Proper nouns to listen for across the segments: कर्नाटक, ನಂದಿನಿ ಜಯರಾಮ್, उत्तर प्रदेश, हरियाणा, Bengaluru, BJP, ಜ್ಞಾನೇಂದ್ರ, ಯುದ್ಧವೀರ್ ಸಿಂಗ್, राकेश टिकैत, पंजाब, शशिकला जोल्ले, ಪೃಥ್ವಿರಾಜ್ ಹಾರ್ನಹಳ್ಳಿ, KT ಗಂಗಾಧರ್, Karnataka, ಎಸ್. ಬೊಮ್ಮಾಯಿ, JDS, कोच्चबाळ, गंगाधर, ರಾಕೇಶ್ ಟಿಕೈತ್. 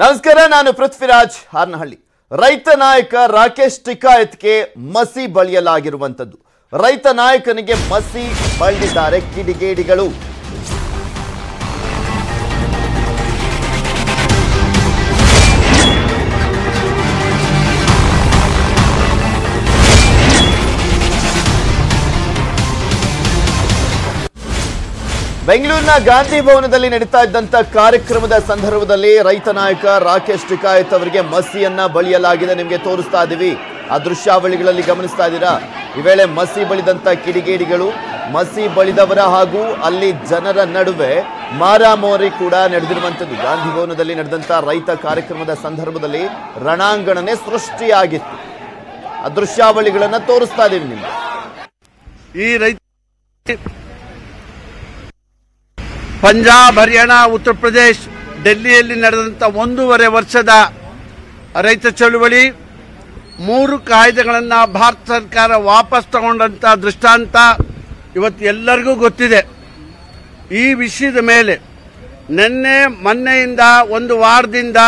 ನಮಸ್ಕಾರ, ನಾನು ಪೃಥ್ವಿರಾಜ್ ಹಾರ್ನಹಳ್ಳಿ। ರೈತ ನಾಯಕ ರಾಕೇಶ್ ಟಿಕೈತ್ಗೆ ಮಸಿ ಬಳಿಯಲಾಗಿರುವಂತದ್ದು। ರೈತ ನಾಯಕನಿಗೆ ಮಸಿ ಬಳಿದಿದ್ದಾರೆ ಕಿಡಿಗೇಡಿಗಳು। ಬೆಂಗಳೂರಿನ ಗಾಂಧಿ ಭವನದಲ್ಲಿ ನಡೆಯುತ್ತಾ ಇದ್ದಂತ ಕಾರ್ಯಕ್ರಮದ ಸಂದರ್ಭದಲ್ಲಿ ರೈತ ನಾಯಕ ರಾಕೇಶ್ ಟಿಕೈತ್ ಅವರಿಗೆ ಮಸಿಯನ್ನ ಬಳಿಯಲಾಗಿದೆ। ನಿಮಗೆ ತೋರಿಸ್ತಾ ಇದೀವಿ, ಆ ದೃಶ್ಯಾವಳಿಗಳಲ್ಲಿ ಗಮನಿಸ್ತಾ ಇದ್ದೀರಾ। ಈ ವೇಳೆ ಮಸಿ ಬಳಿದಂತ ಕಿಡಿಗೇಡಿಗಳು, ಮಸಿ ಬಳಿದವರ ಹಾಗೂ ಅಲ್ಲಿ ಜನರ ನಡುವೆ ಮಾರಾಮೋರಿ ಕೂಡ ನಡೆದಿರುವಂಥದ್ದು। ಗಾಂಧಿ ಭವನದಲ್ಲಿ ನಡೆದಂತ ರೈತ ಕಾರ್ಯಕ್ರಮದ ಸಂದರ್ಭದಲ್ಲಿ ರಣಾಂಗಣನೆ ಸೃಷ್ಟಿಯಾಗಿತ್ತು। ಆ ದೃಶ್ಯಾವಳಿಗಳನ್ನ ತೋರಿಸ್ತಾ ಇದೀವಿ ನಿಮ್ಗೆ। ಈ ರೈತ पंजाब हरियाणा उत्तर प्रदेश दिल्ली ನಡೆದಂತ 1.5 ವರ್ಷದ ರೈತ ಚಳುವಳಿ, 3 ಕಾಯ್ದೆಗಳನ್ನು ಭಾರತ ಸರ್ಕಾರ ವಾಪಸ್ ತಗೊಂಡಂತ ದೃಷ್ಟಾಂತ ಇವತ್ತು ಎಲ್ಲರಿಗೂ ಗೊತ್ತಿದೆ। ಈ ವಿಷಯದ ಮೇಲೆ ಮೊನ್ನೆಯಿಂದ ಒಂದು ವಾರದಿಂದ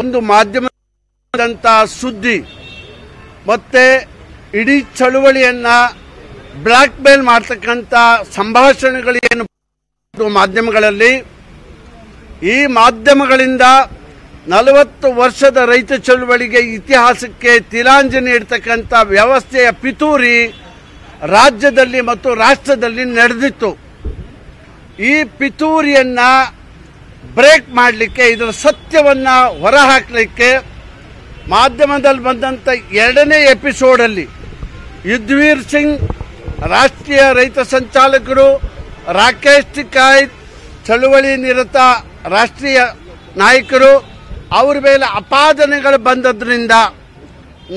ಒಂದು ಮಾಧ್ಯಮದಂತ ಸುದ್ದಿ ಮತ್ತೆ ಇಡಿ ಚಳುವಳಿಯನ್ನ ಬ್ಲಾಕ್ ಮೇಲ್ ಮಾಡತಕ್ಕಂತ ಸಂಭಾಷಣೆಗಳು ಮಾಧ್ಯಮಗಳಲ್ಲಿ, ಈ ಮಾಧ್ಯಮಗಳಿಂದ 40 ವರ್ಷದ ರೈತ ಚಳುವಳಿಗೆ ಇತಿಹಾಸಕ್ಕೆ ತಿಲಾಂಜಲಿ ನೀಡತಕ್ಕಂತ ವ್ಯವಸ್ಥೆಯ ಪಿತೂರಿ ರಾಜ್ಯದಲ್ಲಿ ಮತ್ತು ರಾಷ್ಟ್ರದಲ್ಲಿ ನಡೆದಿತ್ತು। ಈ ಪಿತೂರಿಯನ್ನ ಬ್ರೇಕ್ ಮಾಡಲಿಕ್ಕೆ, ಇದರ ಸತ್ಯವನ್ನ ಹೊರಹಾಕಲಿಕ್ಕೆ ಮಾಧ್ಯಮದಲ್ಲಿ ಬಂದಂತ 2ನೇ ಎಪಿಸೋಡ್ ಅಲ್ಲಿ ಯುದ್ಧವೀರ್ ಸಿಂಗ್, ರಾಷ್ಟ್ರೀಯ ರೈತ ಸಂಚಾಲಕರು, ರಾಕೇಶ್ ಟಿಕೈತ್ ಚಳುವಳಿ ನಿರತ ರಾಷ್ಟ್ರೀಯ ನಾಯಕರು, ಅವರ ಮೇಲೆ ಅಪಾದನೆಗಳು ಬಂದದ್ರಿಂದ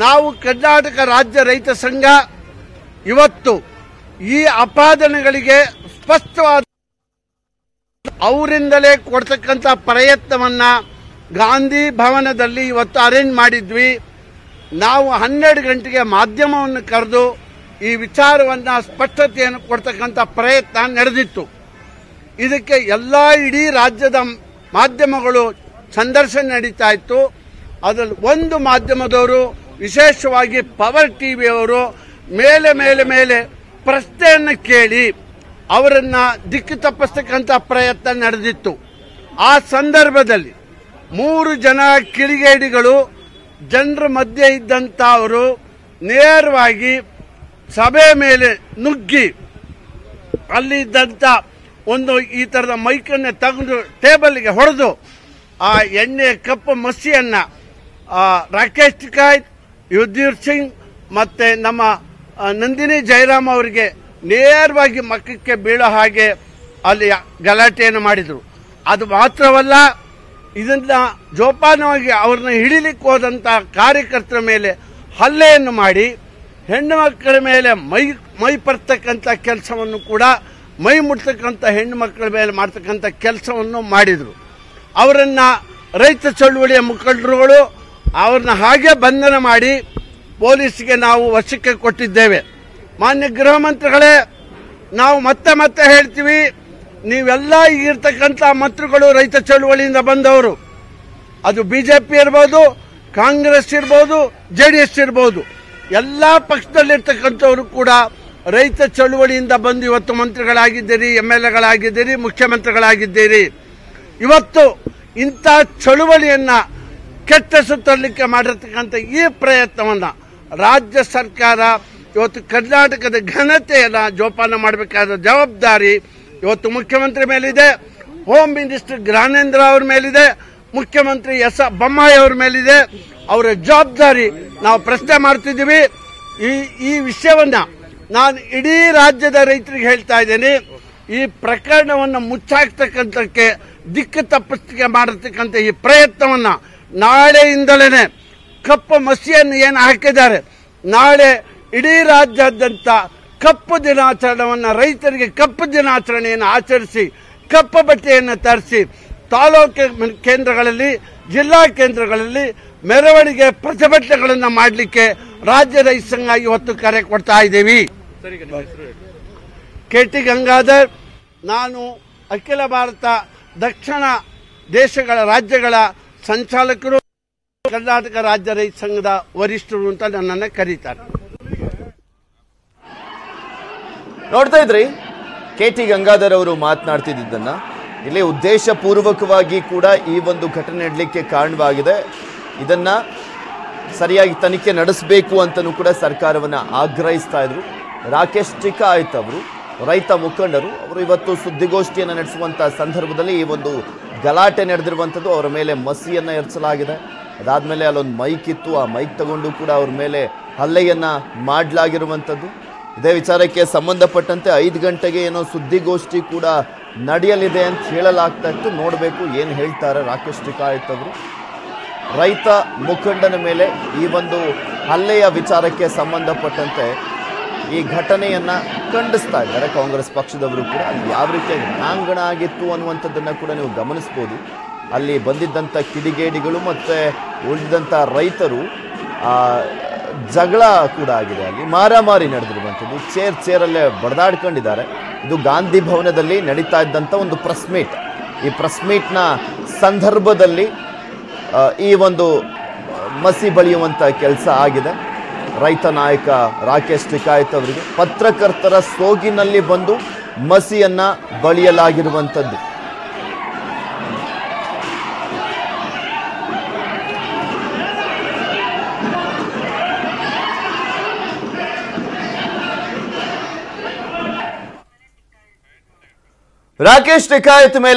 ನಾವು ಕರ್ನಾಟಕ ರಾಜ್ಯ ರೈತ ಸಂಘ ಇವತ್ತು ಈ ಅಪಾದನೆಗಳಿಗೆ ಸ್ಪಷ್ಟವಾದ ಅವರಿಂದಲೇ ಕೊಡ್ತಕ್ಕಂಥ ಪ್ರಯತ್ನವನ್ನು ಗಾಂಧಿ ಭವನದಲ್ಲಿ ಇವತ್ತು ಅರೇಂಜ್ ಮಾಡಿದ್ವಿ। ನಾವು 12 ಗಂಟೆಗೆ ಮಾಧ್ಯಮವನ್ನು ಕರೆದು ಈ ವಿಚಾರವನ್ನು ಸ್ಪಷ್ಟತೆಯನ್ನು ಕೊಡ್ತಕ್ಕಂಥ ಪ್ರಯತ್ನ ನಡೆದಿತ್ತು। ಇದಕ್ಕೆ ಎಲ್ಲ ಇಡೀ ರಾಜ್ಯದ ಮಾಧ್ಯಮಗಳು ಸಂದರ್ಶನ ನಡೀತಾ ಇತ್ತು। ಅದರಲ್ಲಿ ಒಂದು ಮಾಧ್ಯಮದವರು, ವಿಶೇಷವಾಗಿ ಪವರ್ ಟಿ ವಿಯವರು, ಮೇಲೆ ಮೇಲೆ ಮೇಲೆ ಪ್ರಶ್ನೆಯನ್ನು ಕೇಳಿ ಅವರನ್ನು ದಿಕ್ಕು ತಪ್ಪಿಸ್ತಕ್ಕಂಥ ಪ್ರಯತ್ನ ನಡೆದಿತ್ತು। ಆ ಸಂದರ್ಭದಲ್ಲಿ 3 ಜನ ಕಿಡಿಗೇಡಿಗಳು ಜನರ ಮಧ್ಯೆ ಇದ್ದಂಥವರು ನೇರವಾಗಿ ಸಭೆ ಮೇಲೆ ನುಗ್ಗಿ ಅಲ್ಲಿದ್ದಂಥ ಒಂದು ಈ ಥರದ ಮೈಕನ್ನು ತೆಗೆದು ಟೇಬಲ್ಗೆ ಹೊಡೆದು ಆ ಎಣ್ಣೆ ಕಪ್ಪು ಮಸಿಯನ್ನು ರಾಕೇಶ್ ಟಿಕೈತ್, ಯುದ್ಧವೀರ್ ಸಿಂಗ್ ಮತ್ತು ನಮ್ಮ ನಂದಿನಿ ಜಯರಾಮ್ ಅವರಿಗೆ ನೇರವಾಗಿ ಮಕ್ಕಕ್ಕೆ ಬೀಳೋ ಹಾಗೆ ಅಲ್ಲಿ ಗಲಾಟೆಯನ್ನು ಮಾಡಿದರು। ಅದು ಮಾತ್ರವಲ್ಲ, ಇದನ್ನು ಜೋಪಾನವಾಗಿ ಅವ್ರನ್ನ ಹಿಡಿಲಿಕ್ಕೆ ಹೋದಂಥ ಕಾರ್ಯಕರ್ತರ ಮೇಲೆ ಹಲ್ಲೆಯನ್ನು ಮಾಡಿ ಹೆಣ್ಣು ಮಕ್ಕಳ ಮೇಲೆ ಮೈ ಪರ್ತಕ್ಕಂಥ ಕೆಲಸವನ್ನು ಕೂಡ, ಮೈ ಮುಡ್ತಕ್ಕಂಥ ಹೆಣ್ಣು ಮಕ್ಕಳ ಮೇಲೆ ಮಾಡ್ತಕ್ಕಂಥ ಕೆಲಸವನ್ನು ಮಾಡಿದರು। ಅವರನ್ನು ರೈತ ಚಳುವಳಿಯ ಮುಖಂಡರುಗಳು ಅವ್ರನ್ನ ಹಾಗೆ ಬಂಧನ ಮಾಡಿ ಪೊಲೀಸ್ಗೆ ನಾವು ವಶಕ್ಕೆ ಕೊಟ್ಟಿದ್ದೇವೆ। ಮಾನ್ಯ ಗೃಹ ಮಂತ್ರಿಗಳೇ, ನಾವು ಮತ್ತೆ ಮತ್ತೆ ಹೇಳ್ತೀವಿ, ನೀವೆಲ್ಲ ಈಗಿರ್ತಕ್ಕಂಥ ಮಂತ್ರಿಗಳು ರೈತ ಚಳುವಳಿಯಿಂದ ಬಂದವರು, ಅದು BJP ಇರ್ಬೋದು, ಕಾಂಗ್ರೆಸ್ ಇರ್ಬೋದು, JDS ಇರ್ಬೋದು, ಎಲ್ಲ ಪಕ್ಷದಲ್ಲಿರ್ತಕ್ಕಂಥವರು ಕೂಡ ರೈತ ಚಳುವಳಿಯಿಂದ ಬಂದು ಇವತ್ತು ಮಂತ್ರಿಗಳಾಗಿದ್ದೀರಿ, MLAಗಳಾಗಿದ್ದೀರಿ, ಮುಖ್ಯಮಂತ್ರಿಗಳಾಗಿದ್ದೀರಿ। ಇವತ್ತು ಇಂಥ ಚಳುವಳಿಯನ್ನು ಕೆಟ್ಟಿಸು ತರಲಿಕ್ಕೆ ಮಾಡಿರ್ತಕ್ಕಂಥ ಈ ಪ್ರಯತ್ನವನ್ನು ರಾಜ್ಯ ಸರ್ಕಾರ ಇವತ್ತು ಕರ್ನಾಟಕದ ಘನತೆಯನ್ನು ಜೋಪಾನ ಮಾಡಬೇಕಾದ ಜವಾಬ್ದಾರಿ ಇವತ್ತು ಮುಖ್ಯಮಂತ್ರಿ ಮೇಲಿದೆ, ಹೋಮ್ ಮಿನಿಸ್ಟರ್ ಜ್ಞಾನೇಂದ್ರ ಅವ್ರ ಮೇಲಿದೆ, ಮುಖ್ಯಮಂತ್ರಿ ಎಸ್. ಬೊಮ್ಮಾಯಿ ಅವ್ರ ಮೇಲಿದೆ, ಅವರ ಜವಾಬ್ದಾರಿ ನಾವು ಪ್ರಶ್ನೆ ಮಾಡ್ತಿದ್ದೀವಿ। ಈ ವಿಷಯವನ್ನು ನಾನು ಇಡೀ ರಾಜ್ಯದ ರೈತರಿಗೆ ಹೇಳ್ತಾ ಇದ್ದೀನಿ। ಈ ಪ್ರಕರಣವನ್ನು ಮುಚ್ಚಾಕ್ತಕ್ಕಂಥಕ್ಕೆ, ದಿಕ್ಕು ತಪ್ಪಿಸ್ತಿಕೆ ಮಾಡತಕ್ಕಂಥ ಈ ಪ್ರಯತ್ನವನ್ನು ನಾಳೆಯಿಂದಲೇ, ಕಪ್ಪು ಮಸಿಯನ್ನು ಏನು ಹಾಕಿದ್ದಾರೆ, ನಾಳೆ ಇಡೀ ರಾಜ್ಯಾದ್ಯಂತ ಕಪ್ಪು ದಿನಾಚರಣೆಯನ್ನು, ರೈತರಿಗೆ ಕಪ್ಪು ದಿನಾಚರಣೆಯನ್ನು ಆಚರಿಸಿ ಕಪ್ಪು ಬಟ್ಟೆಯನ್ನು ತರಿಸಿ ತಾಲೂಕು ಕೇಂದ್ರಗಳಲ್ಲಿ, ಜಿಲ್ಲಾ ಕೇಂದ್ರಗಳಲ್ಲಿ ಮೆರವಣಿಗೆ ಪ್ರತಿಭಟನೆಗಳನ್ನು ಮಾಡಲಿಕ್ಕೆ ರಾಜ್ಯ ರೈತ ಸಂಘ ಇವತ್ತು ಕರೆ ಕೊಡ್ತಾ ಇದ್ದೀವಿ। KT ಗಂಗಾಧರ್, ನಾನು ಅಖಿಲ ಭಾರತ ದಕ್ಷಿಣ ದೇಶಗಳ ರಾಜ್ಯಗಳ ಸಂಚಾಲಕರು कर्नाटक राज्य रईत संघद वरिष्ठ करीतार नोड़ता केटी गंगाधर इले उद्देशपूर्वक घटने कारण सरिया तनिखे नडसबेकु अंत सरकार आग्रहिस्ता राकेश टिकैत रैत मुखंडरु सुद्दिगोष्ठियन्न नडेसुवंत संदर्भदल्लि गलाटे नडेदिरुवंतद्दु अवर मेले मसियन्न एर्चलागिदे। अदादमेले अल्लೊಂದು ಮೈಕ್ ಇತ್ತು, ಆ ಮೈಕ್ ತಗೊಂಡು ಕೂಡ ಅವರ ಮೇಲೆ ಹಲ್ಲೆಯನ್ನ ಮಾಡಲಾಗಿರುವಂತದ್ದು। ಇದೇ ವಿಚಾರಕ್ಕೆ ಸಂಬಂಧಪಟ್ಟಂತೆ 5 ಗಂಟೆಗೆ ಏನೋ ಸುದ್ದಿಗೋಷ್ಠಿ ಕೂಡ ನಡೆಯಲಿದೆ ಅಂತ ಹೇಳಲಾಗ್ತಾ ಇತ್ತು। ನೋಡಬೇಕು ಏನು ಹೇಳ್ತಾರೆ ರಾಕೇಶ್ ಟಿಕೈತ್ ಅವರು। ರೈತ ಮುಖಂಡನ ಮೇಲೆ ಈ ಒಂದು ಹಲ್ಲೆಯ ವಿಚಾರಕ್ಕೆ ಸಂಬಂಧಪಟ್ಟಂತೆ ಈ ಘಟನೆಯನ್ನ ಖಂಡಿಸ್ತಾ ಇದ್ದಾರೆ ಕಾಂಗ್ರೆಸ್ ಪಕ್ಷದವರು ಕೂಡ। ಅಲ್ಲಿ ಯಾವ ರೀತಿ ಜ್ಞಾಂಗಣ ಆಗಿತ್ತು ಅನ್ನುವಂತದ್ದನ್ನ ಕೂಡ ನೀವು ಗಮನಿಸಬಹುದು। ಅಲ್ಲಿ ಬಂದಿದ್ದಂತ ಕಿಡಿಗೇಡಿಗಳು ಮತ್ತೆ ಉಳಿದಂತ ರೈತರು ಜಗಳ ಕೂಡ ಆಗಿದೆ, ಅಲ್ಲಿ ಮಾರಾಮಾರಿ ನಡೆದಿರುವಂತದ್ದು, ಚೇರಲ್ಲೇ ಬಡದಾಡ್ಕೊಂಡಿದ್ದಾರೆ। ಇದು ಗಾಂಧಿ ಭವನದಲ್ಲಿ ನಡೀತಾ ಇದ್ದಂತ ಒಂದು ಪ್ರೆಸ್ ಮೀಟ್। ಈ ಪ್ರೆಸ್ ಮೀಟ್ ನ ಸಂದರ್ಭದಲ್ಲಿ ಈ ಒಂದು ಮಸಿ ಬಳಿಯುವಂತ ಕೆಲಸ ಆಗಿದೆ ರೈತ ನಾಯಕ ರಾಕೇಶ್ ಟಿಕೈತ್ ಅವರಿಗೆ। ಪತ್ರಕರ್ತರ ಸೋಗಿನಲ್ಲಿ ಬಂದು ಮಸಿಯನ್ನ ಬಳಿಯಲಾಗಿರುವಂತದ್ದು। राकेश टिकैत मेले